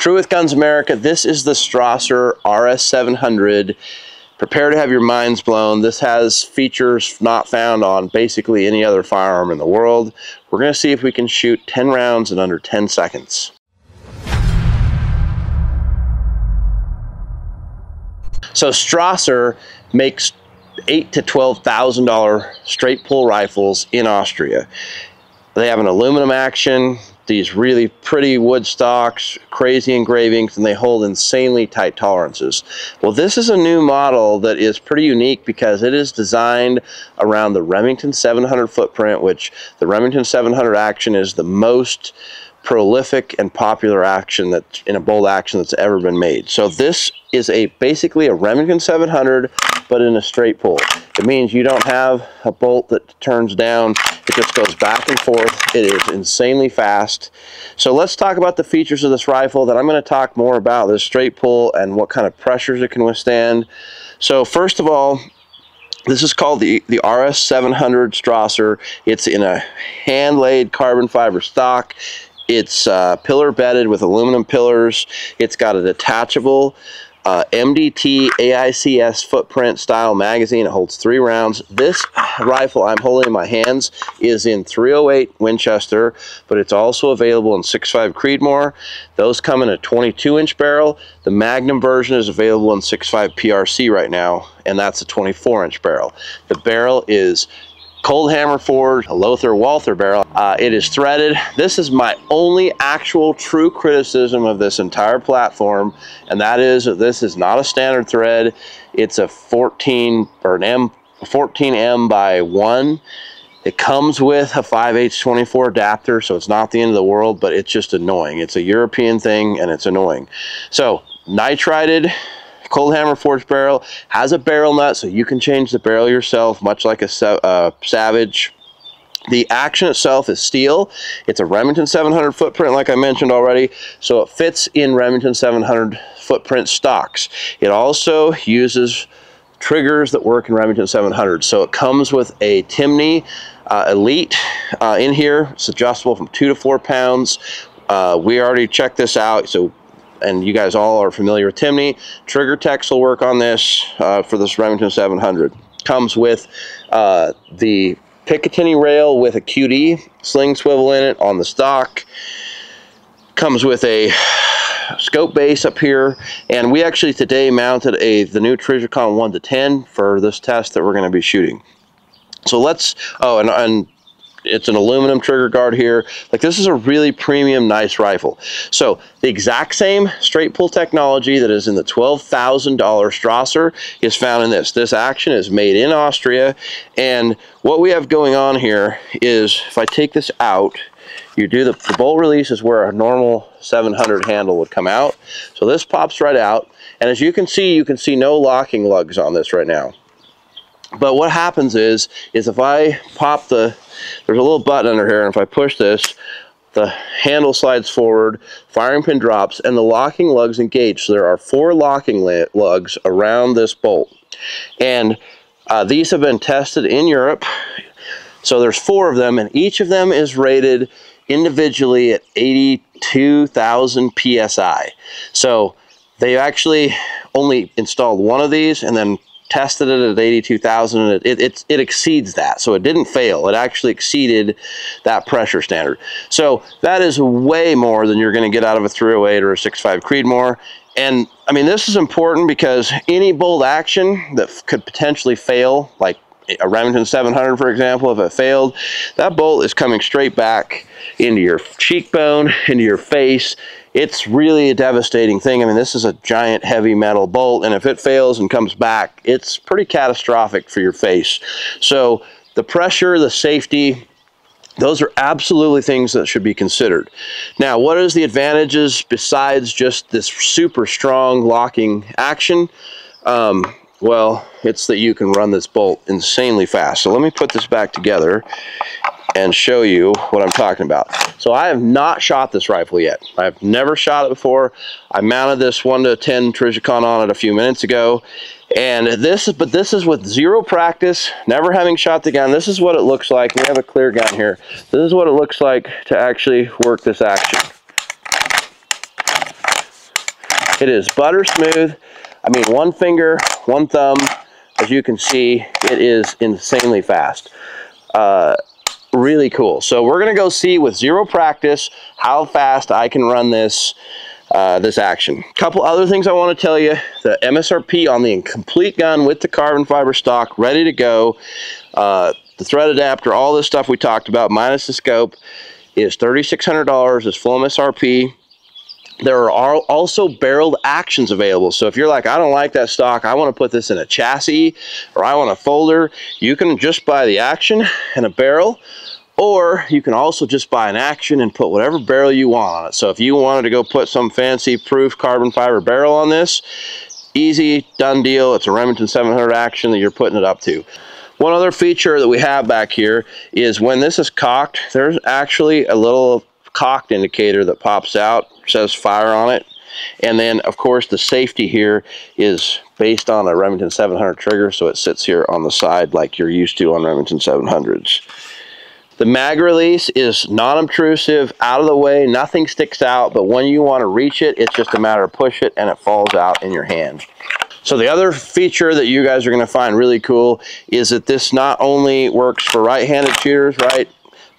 True with Guns America, this is the Strasser RS 700. Prepare to have your minds blown. This has features not found on basically any other firearm in the world. We're going to see if we can shoot 10 rounds in under 10 seconds. So Strasser makes $8,000 to $12,000 straight pull rifles in Austria. They have an aluminum action, these really pretty wood stocks, crazy engravings, and they hold insanely tight tolerances. Well, this is a new model that is pretty unique because it is designed around the Remington 700 footprint, which the Remington 700 action is the most prolific and popular action that in a bolt action that's ever been made. So this is basically a Remington 700, but in a straight pull. It means you don't have a bolt that turns down, it just goes back and forth. It is insanely fast. So let's talk about the features of this rifle that I'm going to talk more about, this straight pull and what kind of pressures it can withstand. So first of all, this is called the RS 700 Strasser. It's in a hand-laid carbon fiber stock. It's pillar bedded with aluminum pillars. It's got a detachable MDT AICS footprint style magazine. It holds 3 rounds. This rifle I'm holding in my hands is in .308 Winchester, but it's also available in 6.5 Creedmoor. Those come in a 22-inch barrel. The Magnum version is available in 6.5 PRC right now, and that's a 24-inch barrel. The barrel is cold hammer forged, a Lothar Walther barrel. It is threaded. This is my only actual true criticism of this entire platform, and that is that this is not a standard thread. It's a 14M by 1. It comes with a 5/8-24 adapter, so it's not the end of the world, but it's just annoying. It's a European thing, and it's annoying. So nitrided, cold hammer forged barrel, has a barrel nut, so you can change the barrel yourself, much like a Savage. The action itself is steel. It's a Remington 700 footprint, like I mentioned already, so it fits in Remington 700 footprint stocks. It also uses triggers that work in Remington 700, so it comes with a Timney Elite in here. It's adjustable from 2 to 4 pounds. We already checked this out, so and you guys all are familiar with Timney. Trigger Tech will work on this for this Remington 700. Comes with the Picatinny rail with a QD sling swivel in it on the stock. Comes with a scope base up here, and we actually today mounted the new Trijicon 1-10 for this test that we're going to be shooting. So let's and it's an aluminum trigger guard here. Like, this is a really premium, nice rifle. So the exact same straight pull technology that is in the $12,000 Strasser is found in this. This action is made in Austria, and what we have going on here is, if I take this out, you do the bolt release is where a normal 700 handle would come out. So this pops right out, and as you can see no locking lugs on this right now. But what happens is if I pop there's a little button under here, and if I push this, the handle slides forward, firing pin drops, and the locking lugs engage. So there are 4 locking lugs around this bolt. And these have been tested in Europe. So there's 4 of them, and each of them is rated individually at 82,000 PSI. So they actually only installed 1 of these, and then tested it at 82,000, and it exceeds that. So it didn't fail. It actually exceeded that pressure standard. So that is way more than you're going to get out of a .308 or a 6.5 Creedmoor. And I mean, this is important because any bolt action that could potentially fail, like a Remington 700, for example, if it failed, that bolt is coming straight back into your cheekbone, into your face. It's really a devastating thing. I mean, this is a giant heavy metal bolt, and if it fails and comes back, it's pretty catastrophic for your face. So the pressure, the safety, those are absolutely things that should be considered. Now, what is the advantages besides just this super strong locking action? Well, it's that you can run this bolt insanely fast. So let me put this back together and show you what I'm talking about. So I have not shot this rifle yet. I've never shot it before. I mounted this 1-10 Trijicon on it a few minutes ago, and this is with zero practice, never having shot the gun. This is what it looks like. We have a clear gun here. This is what it looks like to actually work this action. It is butter smooth. I mean, one finger, one thumb. As you can see, it is insanely fast. Really cool. So we're gonna go see with zero practice how fast I can run this this action. Couple other things I want to tell you: the MSRP on the complete gun with the carbon fiber stock ready to go, the thread adapter, all this stuff we talked about minus the scope, is $3,600. It's full MSRP. There are also barreled actions available. So if you're like, I don't like that stock, I want to put this in a chassis, or I want a folder, you can just buy the action and a barrel, or you can also just buy an action and put whatever barrel you want on it. So if you wanted to go put some fancy proof carbon fiber barrel on this, easy, done deal. It's a Remington 700 action that you're putting it up to. One other feature that we have back here is when this is cocked, there's actually a little cocked indicator that pops out, says fire on it, and then of course the safety here is based on a Remington 700 trigger, so it sits here on the side like you're used to on Remington 700s. The mag release is non-obtrusive, out of the way, nothing sticks out, but when you want to reach it, it's just a matter of push it and it falls out in your hand. So the other feature that you guys are going to find really cool is that this not only works for right-handed shooters, right,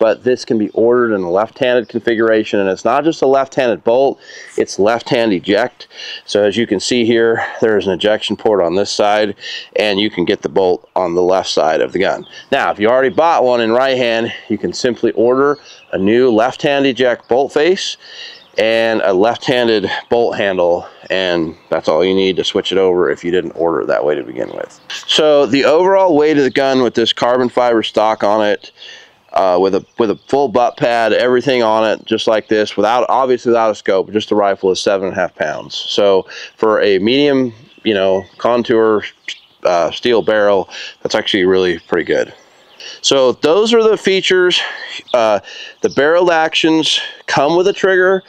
but this can be ordered in a left-handed configuration, and it's not just a left-handed bolt, it's left-hand eject. So as you can see here, there's an ejection port on this side, and you can get the bolt on the left side of the gun. Now, if you already bought one in right hand, you can simply order a new left-hand eject bolt face and a left-handed bolt handle, and that's all you need to switch it over if you didn't order it that way to begin with. So the overall weight of the gun with this carbon fiber stock on it, with a full butt pad, everything on it, just like this, without a scope, just the rifle, is 7.5 pounds. So for a medium, you know, contour steel barrel, that's actually really pretty good. So those are the features. The barreled actions come with a trigger.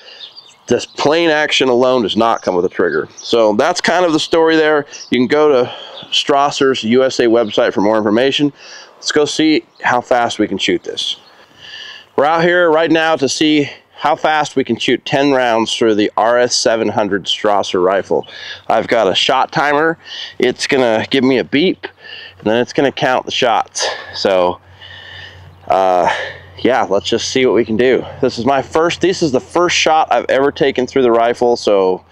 This plain action alone does not come with a trigger. So that's kind of the story there. You can go to Strasser's USA website for more information. Let's go see how fast we can shoot this. We're out here right now to see how fast we can shoot 10 rounds through the RS 700 Strasser rifle. I've got a shot timer. It's gonna give me a beep, and then it's gonna count the shots. So, yeah, let's just see what we can do. This is the first shot I've ever taken through the rifle, so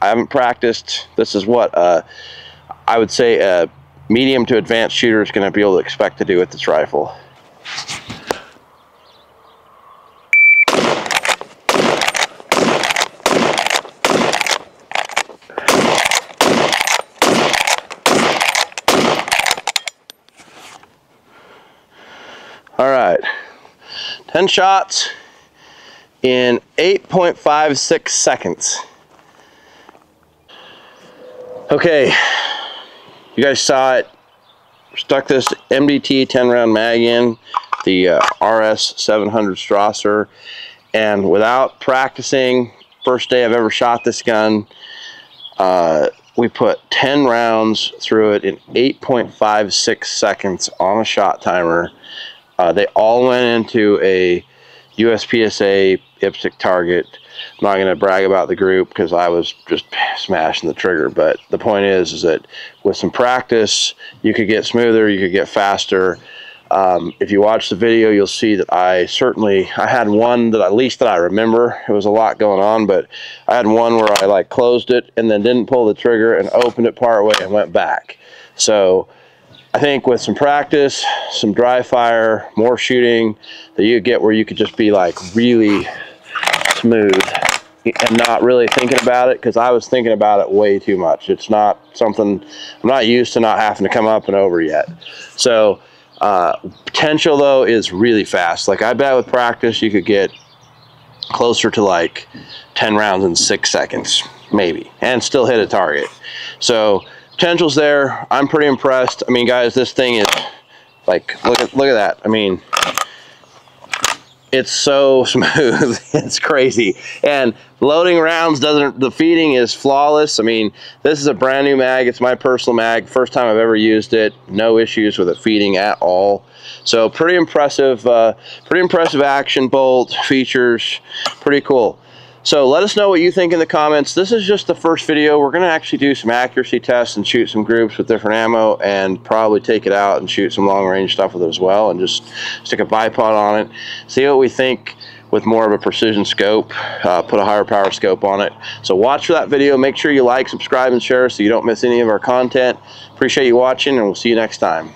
I haven't practiced. This is what I would say a medium to advanced shooter is going to be able to expect to do with this rifle. All right. 10 shots in 8.56 seconds. Okay, you guys saw it. Stuck this MDT 10 round mag in the RS 700 Strasser, and without practicing, first day I've ever shot this gun, we put 10 rounds through it in 8.56 seconds on a shot timer. They all went into a USPSA IPSC target. I'm not going to brag about the group because I was just smashing the trigger, but the point is that with some practice, you could get smoother, you could get faster. If you watch the video, you'll see that I had one that, at least that I remember, it was a lot going on, but I had one where I like closed it and then didn't pull the trigger and opened it partway and went back. So I think with some practice, some dry fire, more shooting, that you get where you could just be like really smooth and not really thinking about it, because I was thinking about it way too much. It's not something I'm not used to, not having to come up and over yet. So potential though is really fast. Like I bet with practice you could get closer to like 10 rounds in 6 seconds maybe and still hit a target. So potential's there. I'm pretty impressed. I mean, guys, this thing is like, look at that. I mean, it's so smooth. It's crazy. And loading rounds doesn't, the feeding is flawless. I mean, this is a brand new mag. It's my personal mag. First time I've ever used it. No issues with it feeding at all. So pretty impressive action, bolt, features, pretty cool. So let us know what you think in the comments. This is just the first video. We're gonna actually do some accuracy tests and shoot some groups with different ammo and probably take it out and shoot some long range stuff with it as well, and just stick a bipod on it, see what we think with more of a precision scope, put a higher power scope on it. So watch for that video. Make sure you like, subscribe, and share so you don't miss any of our content. Appreciate you watching, and we'll see you next time.